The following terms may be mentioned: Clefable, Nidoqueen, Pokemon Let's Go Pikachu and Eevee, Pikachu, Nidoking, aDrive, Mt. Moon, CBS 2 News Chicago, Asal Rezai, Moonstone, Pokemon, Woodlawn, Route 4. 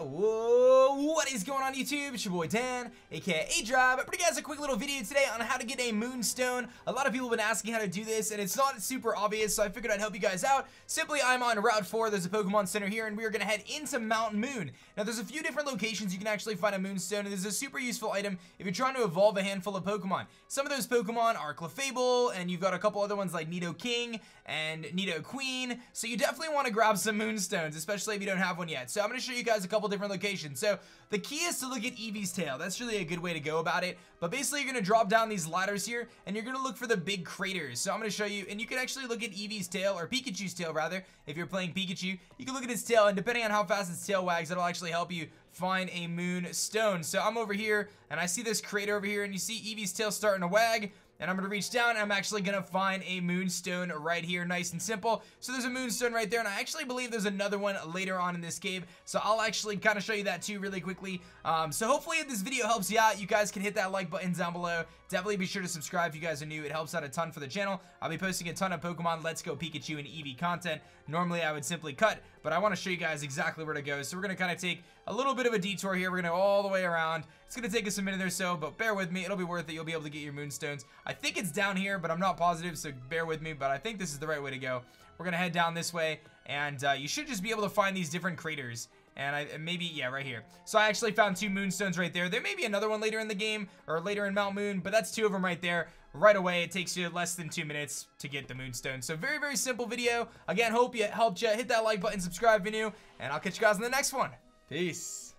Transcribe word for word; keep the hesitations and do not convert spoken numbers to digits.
Whoa, what is going on YouTube? It's your boy Dan, aka aDrive. I bring you guys a quick little video today on how to get a Moonstone. A lot of people have been asking how to do this, and it's not super obvious, so I figured I'd help you guys out. Simply, I'm on Route four. There's a Pokemon Center here, and we are going to head into Mount. Moon. Now, there's a few different locations you can actually find a Moonstone, and this is a super useful item if you're trying to evolve a handful of Pokemon. Some of those Pokemon are Clefable, and you've got a couple other ones like Nidoking and Nidoqueen, so you definitely want to grab some Moonstones, especially if you don't have one yet. So I'm going to show you guys a couple different locations. So the key is to look at Eevee's tail. That's really a good way to go about it. But basically, you're going to drop down these ladders here, and you're going to look for the big craters. So I'm going to show you, and you can actually look at Eevee's tail, or Pikachu's tail rather, if you're playing Pikachu. You can look at his tail, and depending on how fast its tail wags, it'll actually help you find a Moonstone. So I'm over here, and I see this crater over here, and you see Eevee's tail starting to wag. And I'm going to reach down, and I'm actually going to find a Moonstone right here, nice and simple. So there's a Moonstone right there, and I actually believe there's another one later on in this game. So I'll actually kind of show you that too really quickly. Um, so hopefully if this video helps you out, you guys can hit that like button down below. Definitely be sure to subscribe if you guys are new. It helps out a ton for the channel. I'll be posting a ton of Pokemon Let's Go Pikachu and Eevee content. Normally I would simply cut, but I want to show you guys exactly where to go. So we're going to kind of take a little bit of a detour here. We're going to go all the way around. It's going to take us a minute or so, but bear with me. It'll be worth it. You'll be able to get your Moonstones. I think it's down here, but I'm not positive, so bear with me. But I think this is the right way to go. We're going to head down this way, and uh, you should just be able to find these different craters. And I maybe, yeah, right here. So I actually found two Moonstones right there. There may be another one later in the game, or later in Mount. Moon, but that's two of them right there. Right away, it takes you less than two minutes to get the Moonstone. So very, very simple video. Again, hope it helped you. Hit that like button, subscribe if you're new, and I'll catch you guys in the next one. Peace.